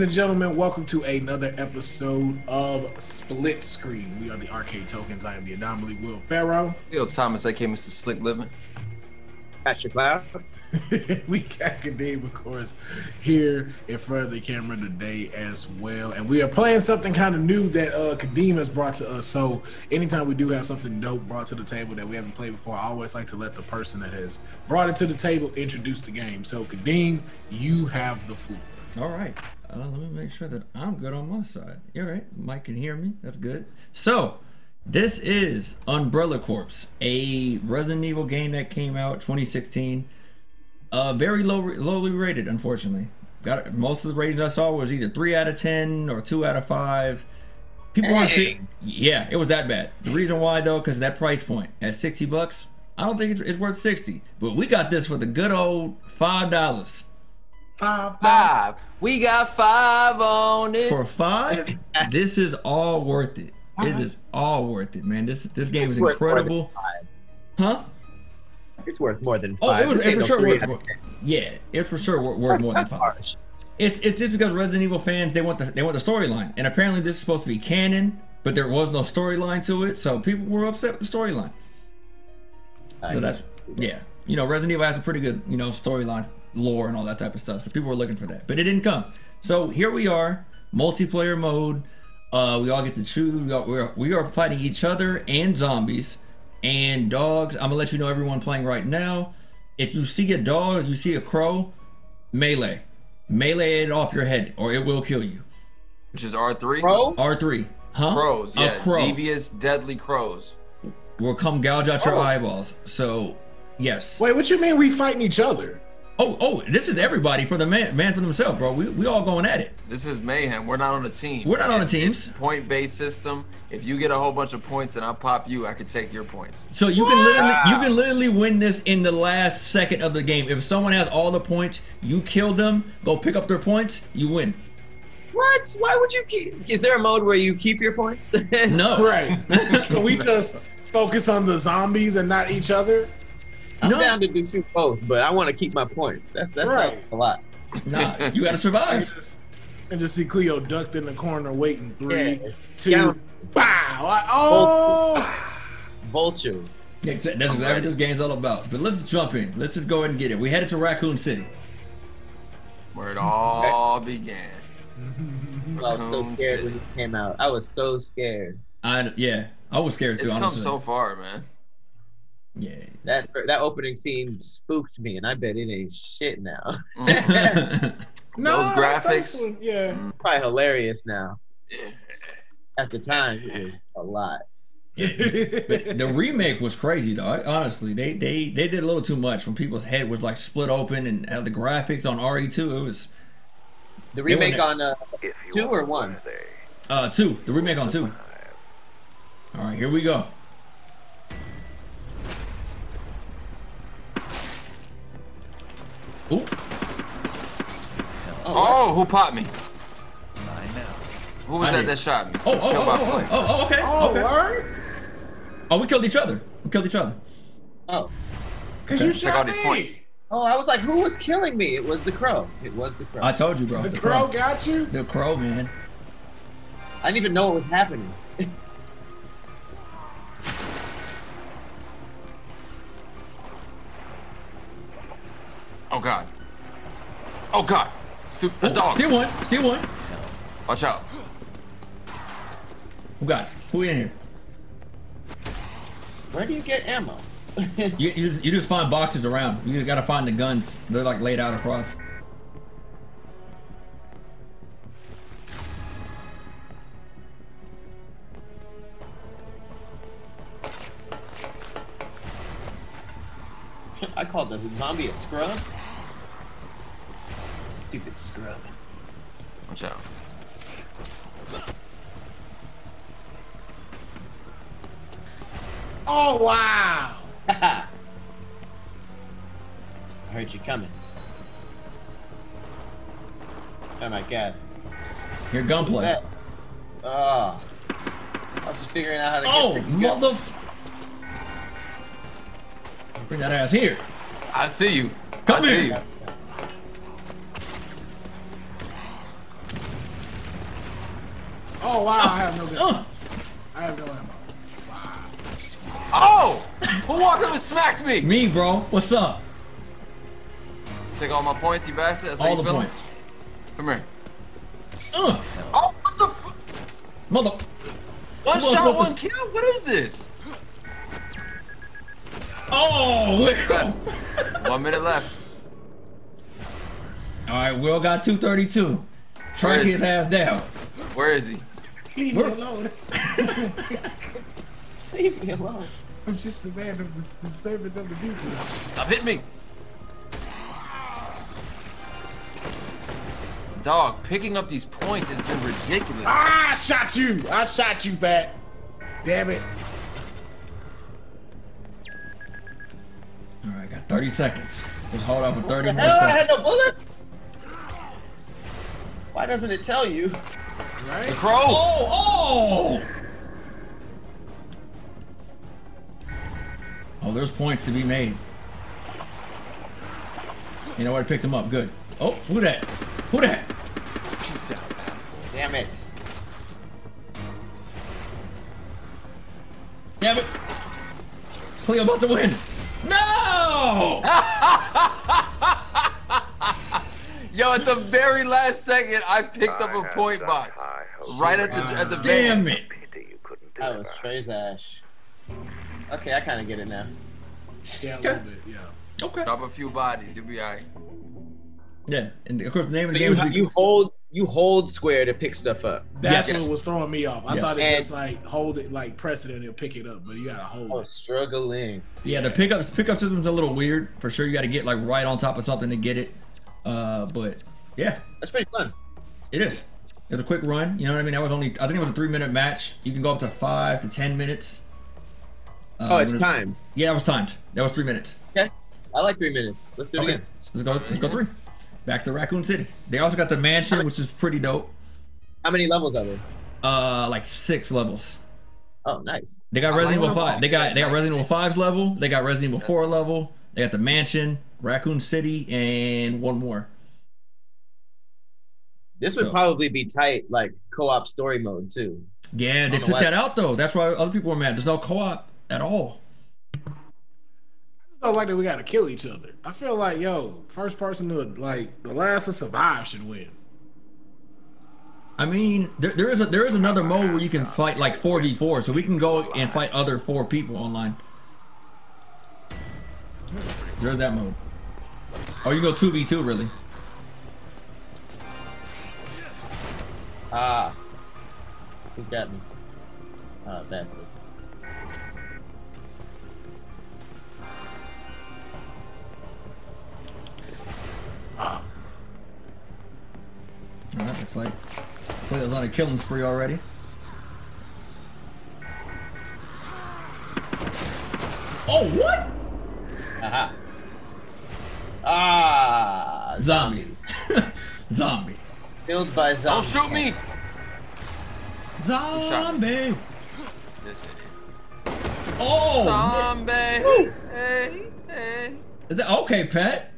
Ladies and gentlemen, welcome to another episode of Split Screen. We are the Arcade Tokens. I am the anomaly, Will Pharaoh. Will Thomas, aka Mr. Slick Living. Patrick Cloud. We got Kadeem, of course, here in front of the camera today as well. And we are playing something kind of new that Kadeem has brought to us. So anytime we do have something dope brought to the table that we haven't played before, I always like to let the person that has brought it to the table introduce the game. So Kadeem, you have the floor. All right. Let me make sure that I'm good on my side. All right. Mike can hear me. That's good. So this is Umbrella Corps, a Resident Evil game that came out 2016. Very lowly rated, unfortunately. Got most of the ratings I saw was either 3 out of 10 or 2 out of 5. People want to, yeah, it was that bad. The reason why though, because that price point at $60, I don't think it's worth 60. But we got this for the good old $5. Five. We got 5 on it. For 5, this is all worth it. It is all worth it, man. This game is incredible. Huh? It's worth more than 5. Oh, it's for sure worth more than 5. It's just because Resident Evil fans, they want the storyline, and apparently this is supposed to be canon, but there was no storyline to it, so people were upset with the storyline. So that's, yeah, you know, Resident Evil has a pretty good, you know, storyline, lore, and all that type of stuff. So people were looking for that, but it didn't come. So here we are, multiplayer mode. We all get to choose. We are fighting each other and zombies and dogs. I'm gonna let you know everyone playing right now. If you see a dog, you see a crow, melee it off your head, or it will kill you. Which is R3. Crow? R3. Huh? Crows. Yeah. Crow. Devious, deadly crows. Will come gouge out your eyeballs. So, yes. Wait, what you mean we fighting each other? Oh, this is everybody for the man for themselves, bro. We all going at it. This is mayhem. We're not on a team. We're not on a team. It's point-based system. If you get a whole bunch of points and I pop you, I can take your points. So you can literally win this in the last second of the game. If someone has all the points, you kill them, go pick up their points, you win. What? Why would you keep? Is there a mode where you keep your points? No. Right. Can we just focus on the zombies and not each other? I'm down to do both, but I want to keep my points. That's right. A lot. Nah, you gotta survive. and just see Cleo ducked in the corner waiting. 3, 2, bow! Oh! Vultures. Yeah, that's what this game's all about. But let's jump in. Let's just go ahead and get it. We headed to Raccoon City, where it all began. I was so scared when it came out. I was so scared. I was scared too. It's honestly come so far, man. Yeah, that opening scene spooked me, and I bet it ain't shit now. Those graphics, yeah, probably hilarious now. At the time, it was a lot. Yeah. The remake was crazy, though. Honestly, they did a little too much. When people's head was like split open, and the graphics on RE2, it was the remake on 2 or 1. 2. The remake on 2. All right, here we go. Ooh. Oh, who popped me? Who was that shot me? Oh, okay. Oh, okay. Word? Oh, we killed each other. Oh. Because you shot me. All these points. Oh, I was like, who was killing me? It was the crow. I told you, bro. The crow got you? The crow, man. I didn't even know what was happening. Oh God! Oh God! Stupid dog! See one! Watch out! Oh God! Who in here? Where do you get ammo? you just find boxes around. You gotta find the guns. They're like laid out across. I called the zombie a scrub. Stupid scrub. Watch out. Oh, wow. I heard you coming. Oh, my God. Your gunplay. Oh. I was just figuring out how to get the gun. Oh, motherfucker. Bring that ass here. I see you. Come here. Oh, wow, I have no ammo. I have no ammo. Wow. Oh! Who walked up and smacked me? Me, bro. What's up? Take all my points, you bastard. That's all the points. Come here. Oh, what the f- Mother- One shot, one kill? What is this? Oh, Will! 1 minute left. Alright, Will got 232. Track his ass down. Where is he? Leave me alone. Leave me alone. I'm just the man of the servant of the people. Stop hitting me! Dog, picking up these points has been ridiculous. Ah, I shot you! I shot you back. Damn it. Alright, I got 30 seconds. Let's hold on for 30 more seconds. I had no bullets! Why doesn't it tell you? Right? The crow! Oh! Oh! Oh, there's points to be made. You know what? I picked them up. Good. Oh, who that? Who that? Peace out, asshole. Damn it. Damn it. Cleo about to win. No! Yo, at the very last second, I picked up a point box. Right at the damn it. That was Trey's ash. Okay, I kind of get it now. Yeah, a little bit, yeah. Okay. Drop a few bodies, you'll be all right. Yeah, and of course the name of the game is you hold square to pick stuff up. That's what was throwing me off. I thought it just like hold it, like press it and it'll pick it up, but you gotta hold it. Struggling. Yeah, the pickup system's a little weird for sure. You gotta get like right on top of something to get it. But yeah, that's pretty fun. It is. It was a quick run. You know what I mean? That was only, I think it was a 3-minute match. You can go up to 5 to 10 minutes. Oh, it's timed. Yeah, that was timed. That was 3 minutes. Okay, I like 3 minutes. Let's do it again. Let's go 3. Back to Raccoon City. They also got the mansion, which is pretty dope. How many levels are there? Like 6 levels. Oh, nice. They got Resident Evil 5. They got Resident Evil 5's level. They got Resident Evil 4 level. They got the mansion, Raccoon City, and one more. This would probably be tight, like co-op story mode too. Yeah, they took that out though. That's why other people were mad. There's no co-op at all. I just don't like that we gotta kill each other. I feel like, yo, first person to like the last to survive should win. I mean, there is another mode where you can fight like 4v4, so we can go and fight other 4 people online. There's that mode. Oh, you go 2v2 really. Ah. Who got me? Ah, bastard. Ah. Alright, looks like there's on a killing spree already. Oh, what? Aha. Ah, zombies. Zombie. Killed by zombies. Don't shoot me! Zombie! This idiot. Oh! Zombie! Hey, hey. Is that, okay, Pat.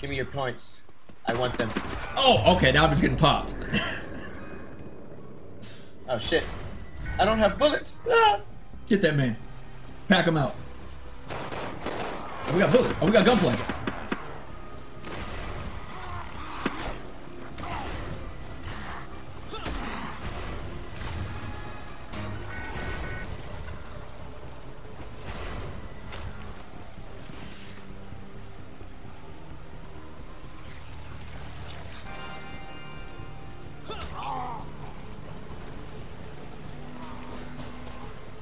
Give me your points. I want them. Oh, okay, now I'm just getting popped. Oh, shit. I don't have bullets. Ah. Get that man. Pack him out. We got bullets. Oh, we got gunplay.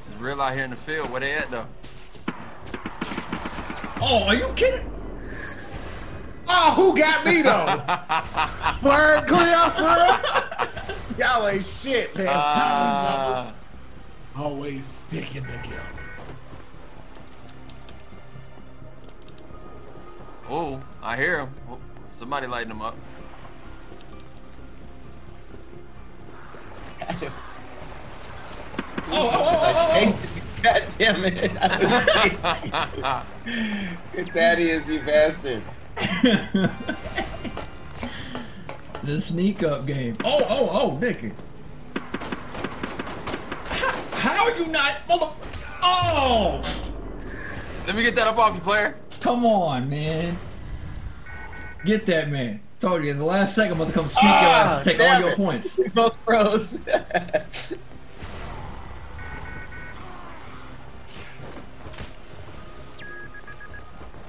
It's real out here in the field. Where they at though? Oh, are you kidding? Oh, who got me though? Word, Cleo, bro. Y'all ain't shit, man. Always sticking together. Oh, I hear him. Oh, somebody lighting him up. Gotcha. Oh. God damn it. Good daddy is you bastard. The sneak up game. Oh, Nicky. How are you not? Oh! Let me get that up off you, player. Come on, man. Get that, man. Told you, at the last second, I'm about to come sneak your ass and take all your points. We both froze.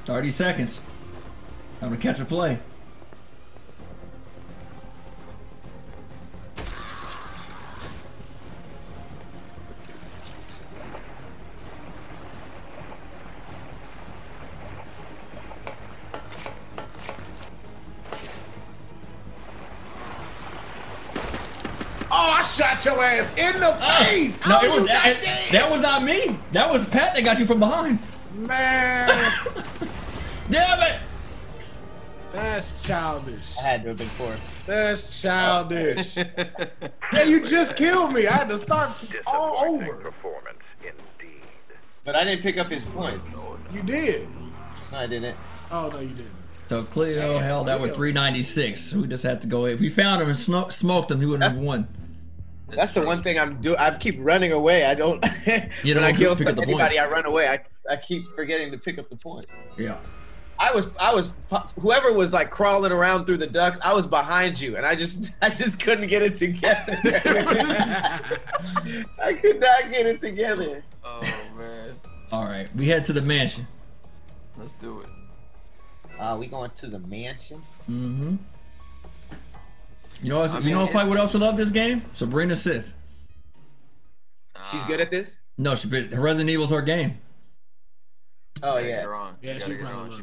30 seconds. I'm gonna catch a play. Shot your ass in the face! No, it was, that was not me. That was Pat that got you from behind. Man. Damn it! That's childish. I had to have been fourth. That's childish. Yeah, you just killed me. I had to start all over. Performance, indeed. But I didn't pick up his points. You did. No, I didn't. Oh, no, you didn't. So Cleo held out with 396. We just had to go in. If we found him and smoked him, he wouldn't have won. That's the one thing I'm doing. I keep running away. I don't. You when I kill anybody, I run away. I keep forgetting to pick up the points. Yeah. I was whoever was like crawling around through the ducks. I was behind you, and I just couldn't get it together. I could not get it together. Oh man. All right, we head to the mansion. Let's do it. We going to the mansion. Mm-hmm. You know, what else I love this game? Sabrina Sith. She's good at this? No, Resident Evil's her game. Oh yeah. Yeah, she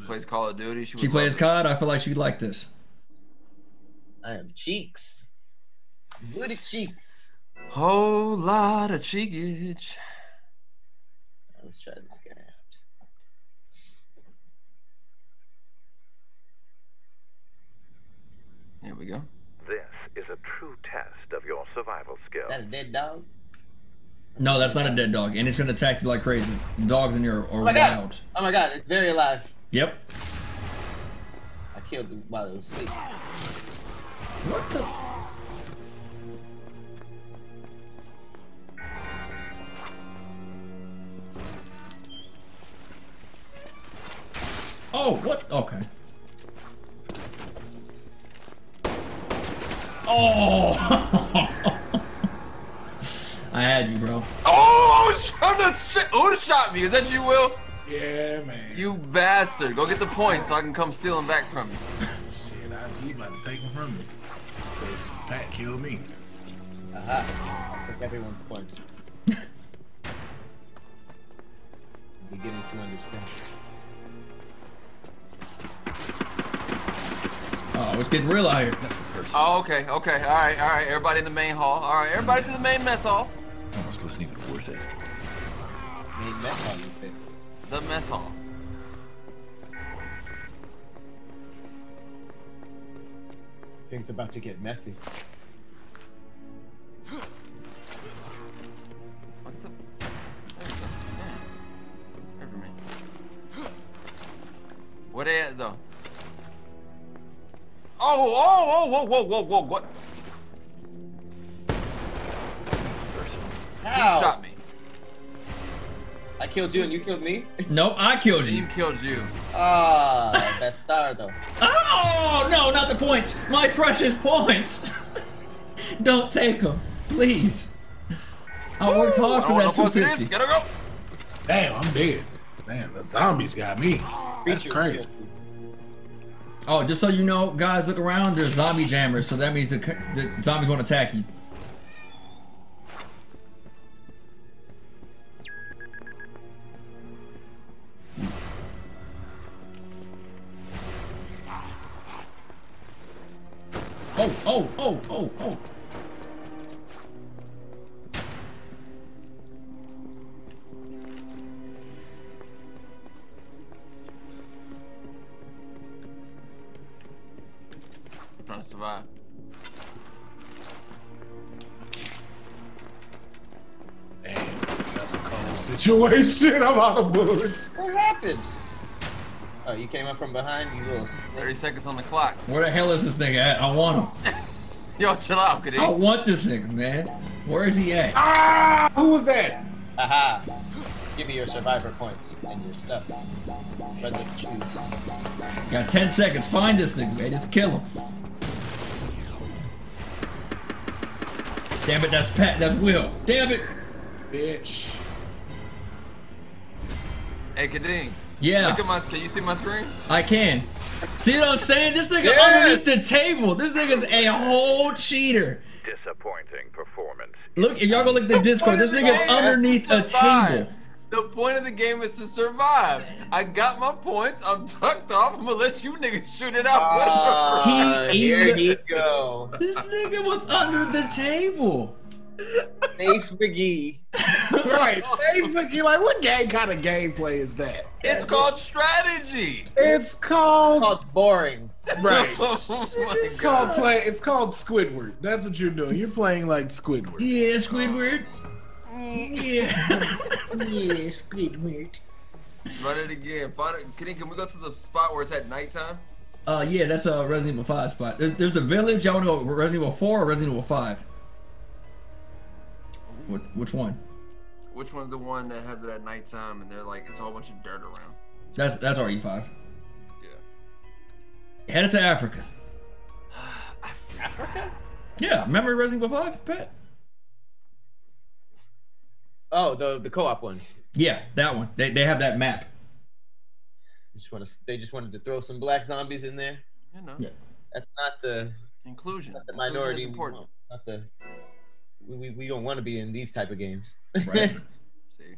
plays Call of Duty. She plays COD. I feel like she'd like this. I am cheeks. Booty cheeks. Whole lot of cheekage. Let's try this guy out. Here we go. This is a true test of your survival skill. Is that a dead dog? No, that's not a dead dog, and it's gonna attack you like crazy. The dogs in here are wild. Oh my god, it's very alive. Yep. I killed it while it was asleep. What the? Oh, what? Okay. Oh! I had you, bro. Oh, I was trying to who shot me? Is that you, Will? Yeah, man. You bastard. Go get the points so I can come steal them back from you. Shit, he about to take them from me. Because Pat killed me. Aha. I took everyone's points. I'm beginning to understand. Oh, it's getting real out here. Oh, okay, okay, all right, everybody in the main hall. All right, everybody to the main mess hall. Almost wasn't even worth it. Main mess hall, you say? The mess hall. Things about to get messy. What the? Never mind. What is it, though? Oh, whoa, what? How? You shot me. I killed you and you killed me? No, I killed you. You killed you. Ah, that star though. Oh, no, not the points. My precious points. Don't take them, please. I worked hard for that 250. Gotta go. Damn, I'm dead. Damn, the zombies got me. That's crazy. Oh, just so you know, guys, look around. There's zombie jammers, so that means the zombies won't attack you. Oh! Trying to survive. Damn, that's a cold situation. I'm out of bullets. What happened? Oh, you came up from behind. You little. 30 seconds on the clock. Where the hell is this nigga at? I want him. Yo, chill out, Kadeem. I want this nigga, man. Where is he at? Ah! Who was that? Haha! Give me your survivor points and your stuff. Friendly choose. Got 10 seconds. Find this thing, man. Just kill him. Damn it, that's Pat. That's Will. Damn it! Bitch. Hey, Kadeem. Yeah. Look at my, can you see my screen? I can. See what I'm saying? This nigga underneath the table. This nigga's a whole cheater. Disappointing performance. Look, if y'all go look at the Discord, this nigga's underneath a table. The point of the game is to survive. I got my points. I'm tucked off. I'm gonna let you niggas shoot it out. Here he go. This nigga was under the table. Safe McGee. Right. Safe McGee. Like, what kind of gameplay is that? It's called strategy. It's called. It's boring. Right. It's called play. It's called Squidward. That's what you're doing. You're playing like Squidward. Yeah, Squidward. Yeah, Squidward. Run it again. Can we go to the spot where it's at nighttime? Yeah, that's a Resident Evil 5 spot. There's the village. Y'all want to go Resident Evil 4 or Resident Evil 5? Which one? Which one's the one that has it at nighttime and they're like, it's a whole bunch of dirt around? That's RE5. Yeah. Headed to Africa. Africa? Yeah, remember Resident Evil 5, Pat? Oh, the co-op one. Yeah, that one. They have that map. They just wanted to throw some black zombies in there. You know. Yeah. That's not the inclusion. Not the minority. Inclusion is important. Not the. We don't want to be in these type of games. Right.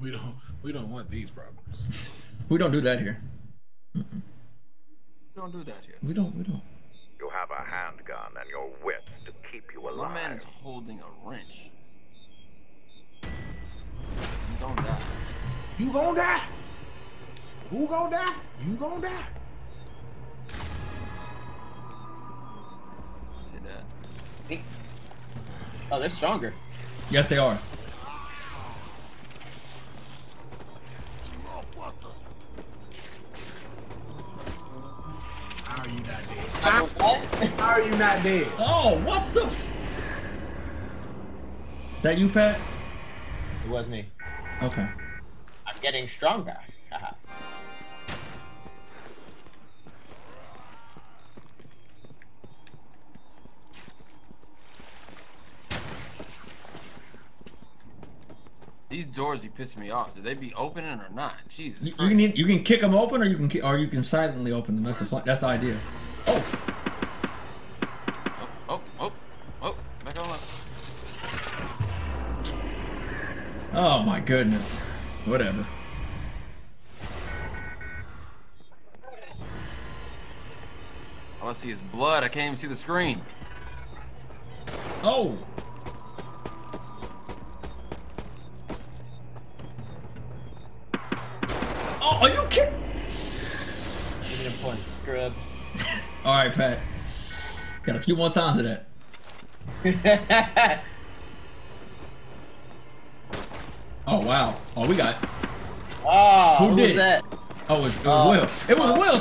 we don't want these problems. We don't do that here. Mm-mm. We don't do that here. We don't. You have a handgun and your whip to keep you alive. My man is holding a wrench. You gonna die. You gonna die. Who gonna die? You gonna die. Say that. Hey. Oh, they're stronger. Yes, they are. How are you not dead? How are you not dead? Oh, what the f... Is that you, Pat? It was me. Okay. I'm getting stronger. Haha. These doors be pissing me off. Do they be opening or not? Jesus Christ. You can kick them open, or you can silently open them. That's the point. That's the idea. Oh! Back on up. Oh my goodness. Whatever. All I see is blood. I can't even see the screen. Oh. Oh, are you kidding? Give me a point, scrub. All right, Pat. Got a few more times of that. Oh wow. Oh, we got. Oh, who was that? Oh, it was Will. It was Will.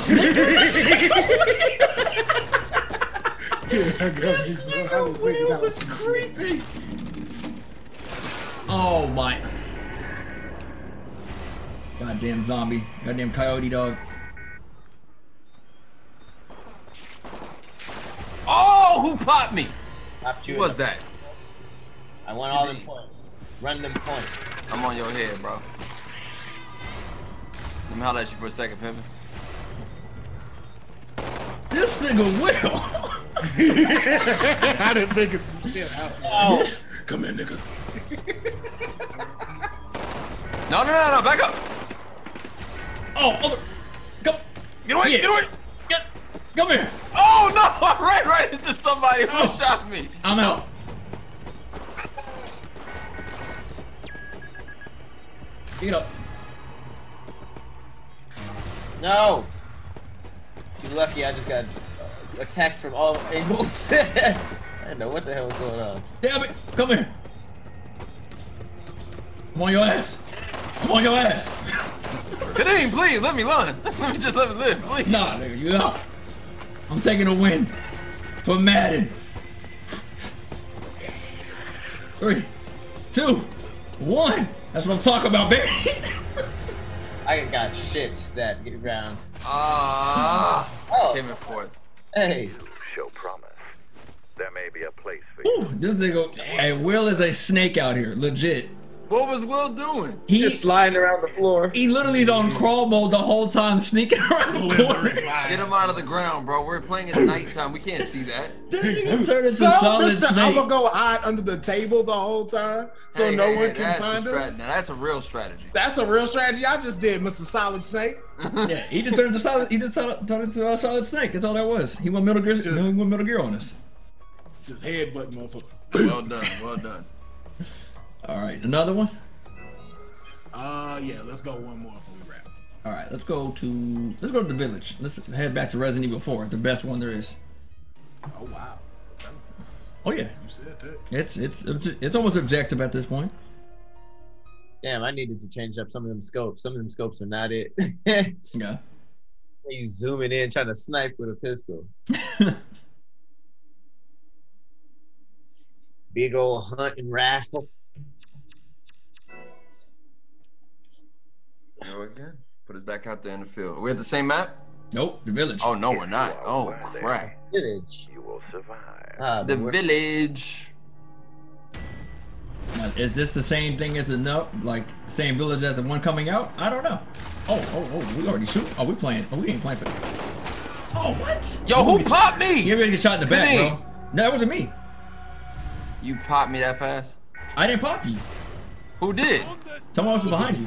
This nigga Will was creepy. Oh my. Goddamn zombie. Goddamn coyote dog. Oh, who popped me? Who was that? I want all them points. Run them points. I'm on your head, bro. Let me holler at you for a second, Pimpin. This nigga Will. I done figured some shit out. Oh. Come here, nigga. No, back up. Oh, go. Get away, yeah. Get away. Come here. Oh, no, I ran right into somebody who shot me. I'm out. Get up. No. You're lucky I just got attacked from all angles. I didn't know what the hell was going on. Damn it. Come here. I'm on your ass. I'm on your ass. Kadeem, please, let me run. Let me live, please. Nah, nigga, you out. I'm taking a win for Madden. 3, 2, One! That's what I'm talking about, baby! I got shit that round. Ah! Oh. Came in fourth. Hey. You show promise. There may be a place for you. Ooh, this nigga. Damn. Hey, Will is a snake out here, legit. What was Will doing? He just sliding around the floor. He literally is on crawl mode the whole time, sneaking around the corner. Get him out of the ground, bro. We're playing at nighttime. We can't see that. Turn into Solid Snake. I'm gonna go hide under the table the whole time so no one can find us. Now that's a real strategy. That's a real strategy. I just did, Mr. Solid Snake. Yeah, he just turned into Solid. He just turned into a Solid Snake. That's all that was. He went Metal Gear. He went Metal Gear on us. Just headbutt, motherfucker. Well done. Well done. All right, another one? Yeah, let's go one more before we wrap. All right, let's go to the village. Let's head back to Resident Evil 4, the best one there is. Oh, wow. Oh, yeah. You said that. It's almost objective at this point. Damn, I needed to change up some of them scopes. Some of them scopes are not it. Yeah. He's zooming in, trying to snipe with a pistol. Big old hunting rifle. Go again. Put us back out there in the field. Are we at the same map? Nope, the village. Oh no, we're not. Oh crap. Village. You will survive. The village. Is this the same thing as the same village as the one coming out? I don't know. Oh, we already shoot. Oh, we playing. Oh, we ain't playing for. Oh, what? Yo, who popped me? You ready to get shot in the back, bro? No, that wasn't me. You popped me that fast? I didn't pop you. Who did? Someone else was behind you.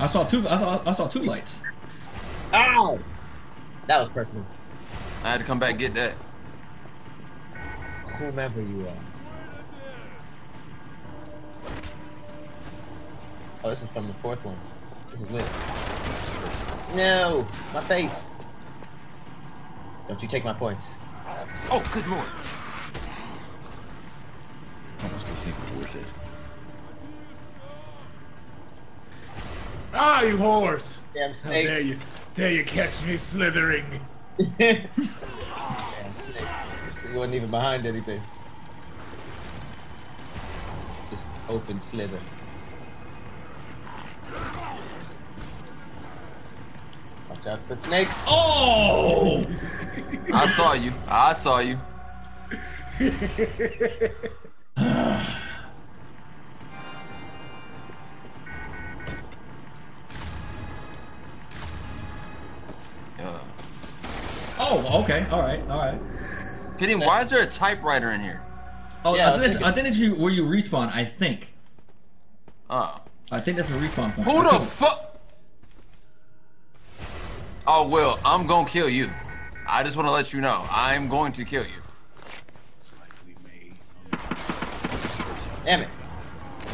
I saw two lights. Ow! That was personal. I had to come back and get that. Whomever you are. Oh, this is from the fourth one. This is lit. No! My face! Don't you take my points. Oh, good lord! That must be saving worth it. Ah, you whores! Damn snake. How dare you catch me slithering. Damn snake. He wasn't even behind anything. Just open slither. Watch out for snakes. Oh! I saw you. Oh, okay. All right. Kadeem, why is there a typewriter in here? Oh, yeah, I think it's you where you respawn. I think. Oh. I think that's a respawn point. Who the fuck? Oh, Will, I'm gonna kill you. I just want to let you know, I'm going to kill you. Damn it!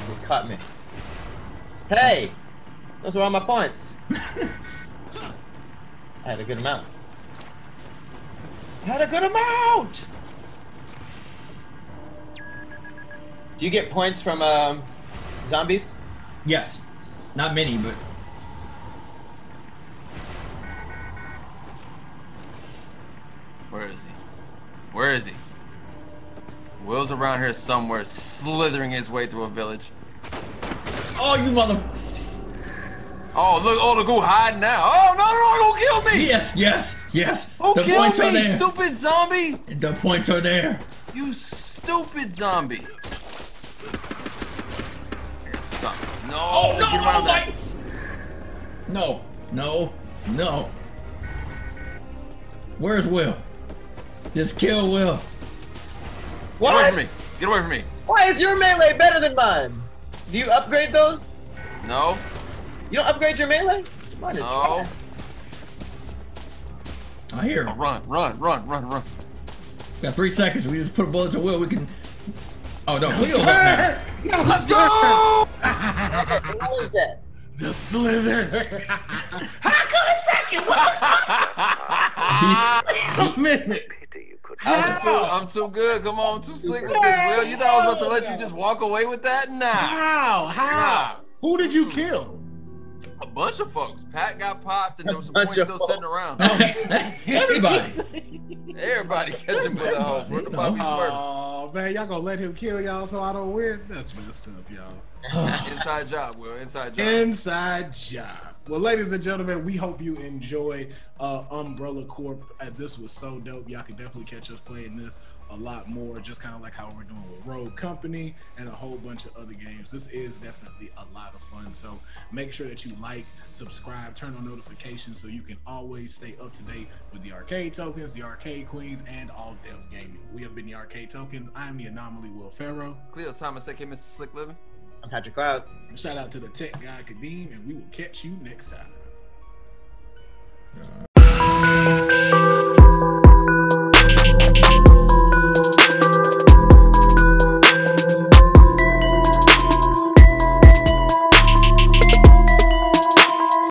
You cut me. Hey, those were all my points. I had a good amount! Do you get points from zombies? Yes. Not many, but... Where is he? Will's around here somewhere, slithering his way through a village. Oh, you mother... Oh, look, the goo hiding now. Oh, no, go kill me! Yes. Oh, kill me, stupid zombie! The points are there. You stupid zombie. No, oh, no, no, wait! No. Where's Will? Just kill Will. What? Get away from me. Why is your melee better than mine? Do you upgrade those? No. You don't upgrade your melee? Mine is trash. I hear him. Oh, run. We got 3 seconds. We just put a bullet to Will. We can. Oh, no. Will. No, let's go! What is that? The slither. How come a second? What the fuck? Wait a minute. I'm too good. Come on, I'm too slick with this, Will. You thought I was about to let you just walk away with that? Nah. How? Who did you kill? A bunch of folks. Pat got popped, and there was some points still sitting around. Everybody catching bullet holes. Where the Bobby Smurf? Oh man, y'all gonna let him kill y'all so I don't win? That's messed up, y'all. Inside job, Will. Inside job. Inside job. Well, ladies and gentlemen, we hope you enjoy Umbrella Corp. This was so dope. Y'all can definitely catch us playing this a lot more, just kind of like how we're doing with Rogue Company and a whole bunch of other games. This is definitely a lot of fun. So make sure that you like, subscribe, turn on notifications so you can always stay up to date with the Arcade Tokens, the Arcade Queens, and all Dev Gaming. We have been the Arcade Tokens. I'm the Anomaly, Will Pharaoh. Cleo Thomas, aka Mr. Slick Living. I'm Patrick Cloud. Shout out to the tech guy, Kadeem, and we will catch you next time.